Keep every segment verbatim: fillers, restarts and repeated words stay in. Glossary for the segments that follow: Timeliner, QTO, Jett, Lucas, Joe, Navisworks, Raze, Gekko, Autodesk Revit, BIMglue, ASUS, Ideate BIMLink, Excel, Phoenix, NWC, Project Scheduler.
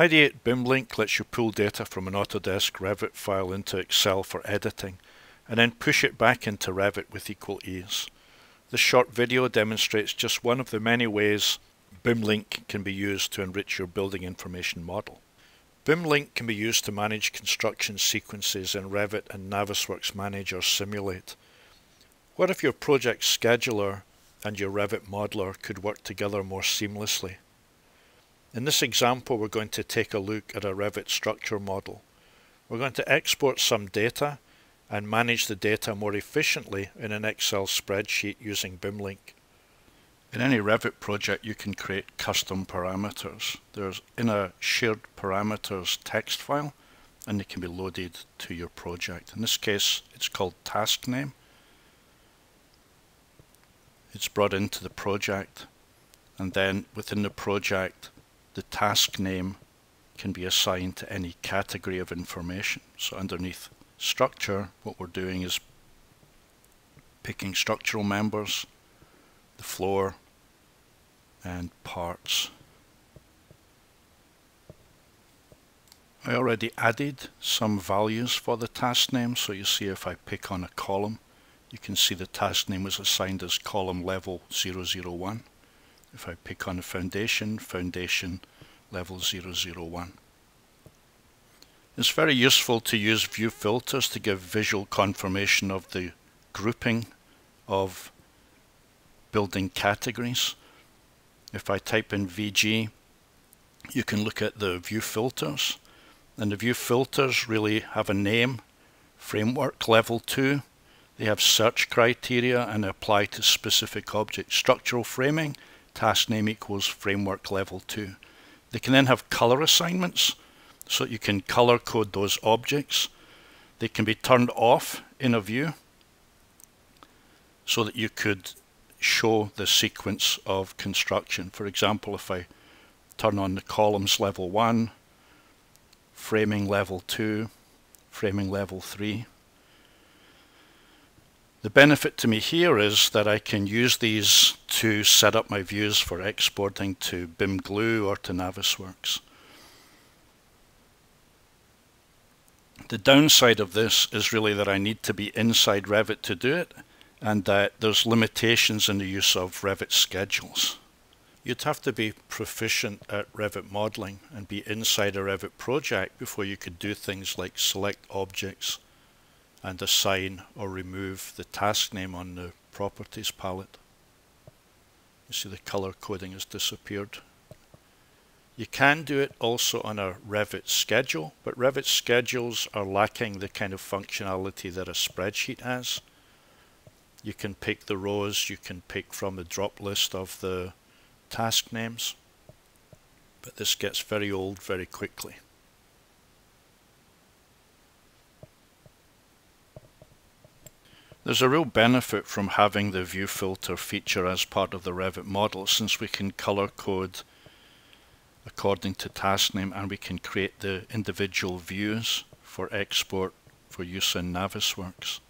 Ideate BIMLink lets you pull data from an Autodesk Revit file into Excel for editing, and then push it back into Revit with equal ease. This short video demonstrates just one of the many ways BIMLink can be used to enrich your building information model. BIMLink can be used to manage construction sequences in Revit and Navisworks Manage or Simulate. What if your project scheduler and your Revit modeler could work together more seamlessly? In this example, we're going to take a look at a Revit structure model. We're going to export some data and manage the data more efficiently in an Excel spreadsheet using BIMLink. In any Revit project, you can create custom parameters. There's in a shared parameters text file, and they can be loaded to your project. In this case, it's called task name. It's brought into the project, and then within the project, the task name can be assigned to any category of information. So underneath structure, what we're doing is picking structural members, the floor, and parts. I already added some values for the task name, so you see if I pick on a column, you can see the task name was assigned as column level zero zero one. If I pick on a foundation, foundation level zero zero one. It's very useful to use view filters to give visual confirmation of the grouping of building categories. If I type in V G, you can look at the view filters, and the view filters really have a name, framework level two. They have search criteria and apply to specific objects. Structural framing, task name equals framework level two. They can then have color assignments, so you can color code those objects. They can be turned off in a view so that you could show the sequence of construction. For example, if I turn on the columns level one, framing level two, framing level three. The benefit to me here is that I can use these to set up my views for exporting to BIMglue or to Navisworks. The downside of this is really that I need to be inside Revit to do it, and that there's limitations in the use of Revit schedules. You'd have to be proficient at Revit modeling and be inside a Revit project before you could do things like select objects and assign or remove the task name on the properties palette. You see the color coding has disappeared. You can do it also on a Revit schedule, but Revit schedules are lacking the kind of functionality that a spreadsheet has. You can pick the rows, you can pick from the drop list of the task names, but this gets very old very quickly. There's a real benefit from having the view filter feature as part of the Revit model, since we can color code according to task name, and we can create the individual views for export for use in Navisworks.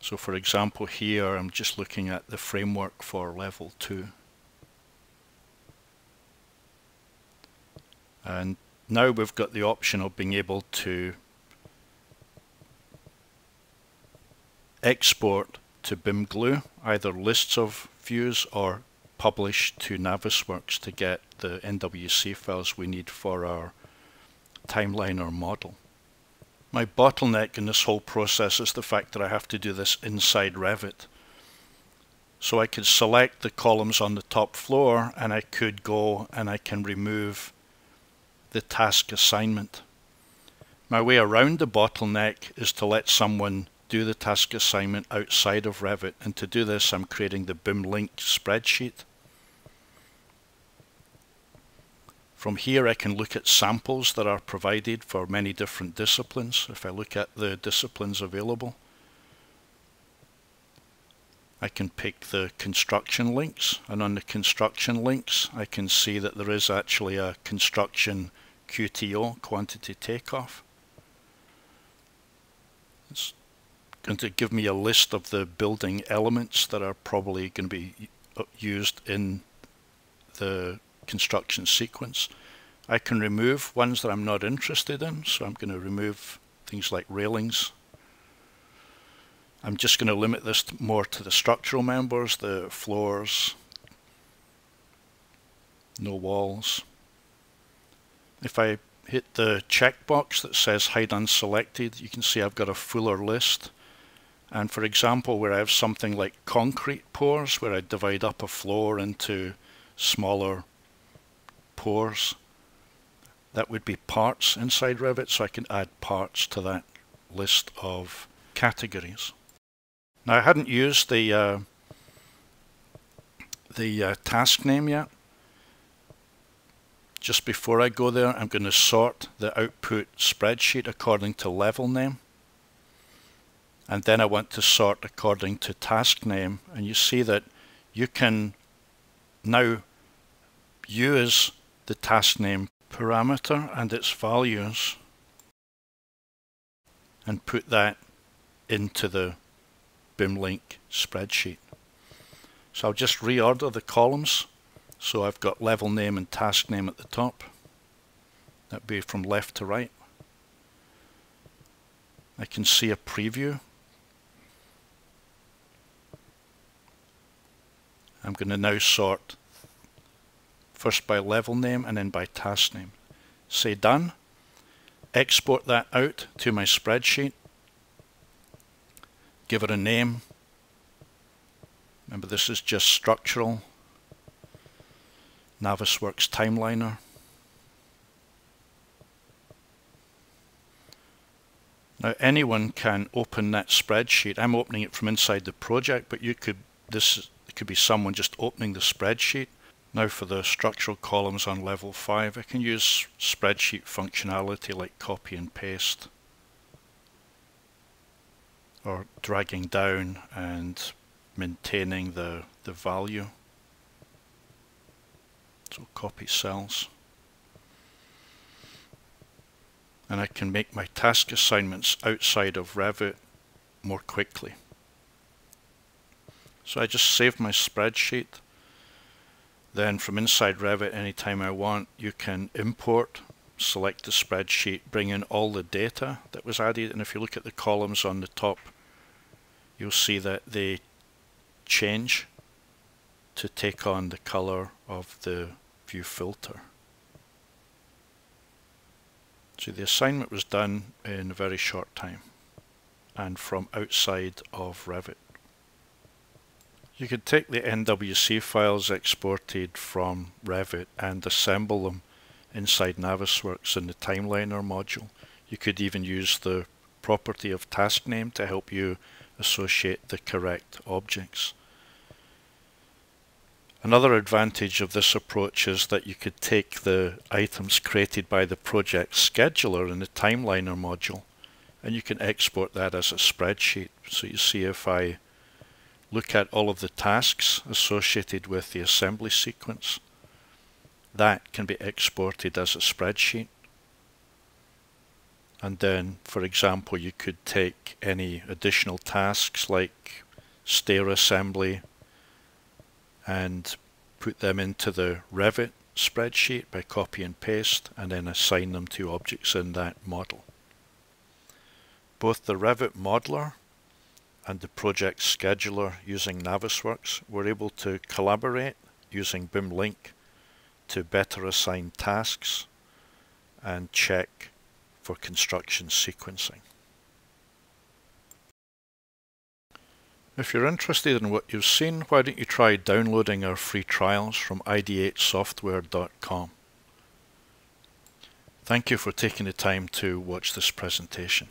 So for example here, I'm just looking at the framework for level two. And now we've got the option of being able to export to BIMglue, either lists of views or publish to Navisworks to get the N W C files we need for our timeline or model. My bottleneck in this whole process is the fact that I have to do this inside Revit. So I could select the columns on the top floor, and I could go and I can remove the task assignment. My way around the bottleneck is to let someone do the task assignment outside of Revit, and to do this I'm creating the BIMLink spreadsheet. From here I can look at samples that are provided for many different disciplines. If I look at the disciplines available, I can pick the construction links, and on the construction links I can see that there is actually a construction Q T O, quantity takeoff. It's going to give me a list of the building elements that are probably going to be used in the construction sequence. I can remove ones that I'm not interested in, so I'm going to remove things like railings. I'm just going to limit this more to the structural members, the floors, no walls. If I hit the checkbox that says hide unselected, you can see I've got a fuller list. And for example, where I have something like concrete pours, where I divide up a floor into smaller pours, that would be parts inside Revit, so I can add parts to that list of categories. Now, I hadn't used the uh, the uh, task name yet. Just before I go there, I'm going to sort the output spreadsheet according to level name, and then I want to sort according to task name. And you see that you can now use the task name parameter and its values and put that into the BIMLink spreadsheet. So I'll just reorder the columns. So I've got level name and task name at the top. That'd be from left to right. I can see a preview. I'm going to now sort first by level name and then by task name. Say done. Export that out to my spreadsheet. Give it a name. Remember, this is just structural. Navisworks Timeliner. Now, anyone can open that spreadsheet. I'm opening it from inside the project, but you could, this could be someone just opening the spreadsheet. Now, for the structural columns on level five, I can use spreadsheet functionality like copy and paste, or dragging down and maintaining the, the value. So copy cells. And I can make my task assignments outside of Revit more quickly. So I just save my spreadsheet. Then from inside Revit, anytime I want, you can import, select the spreadsheet, bring in all the data that was added. And if you look at the columns on the top, you'll see that they change to take on the color of the view filter. So the assignment was done in a very short time and from outside of Revit. You could take the N W C files exported from Revit and assemble them inside Navisworks in the Timeliner module. You could even use the property of task name to help you associate the correct objects. Another advantage of this approach is that you could take the items created by the project scheduler in the Timeliner module, and you can export that as a spreadsheet. So you see, if I look at all of the tasks associated with the assembly sequence, that can be exported as a spreadsheet. And then, for example, you could take any additional tasks like stair assembly and put them into the Revit spreadsheet by copy and paste, and then assign them to objects in that model. Both the Revit modeler and the project scheduler using Navisworks were able to collaborate using BIMLink to better assign tasks and check for construction sequencing. If you're interested in what you've seen, why don't you try downloading our free trials from ideate software dot com. Thank you for taking the time to watch this presentation.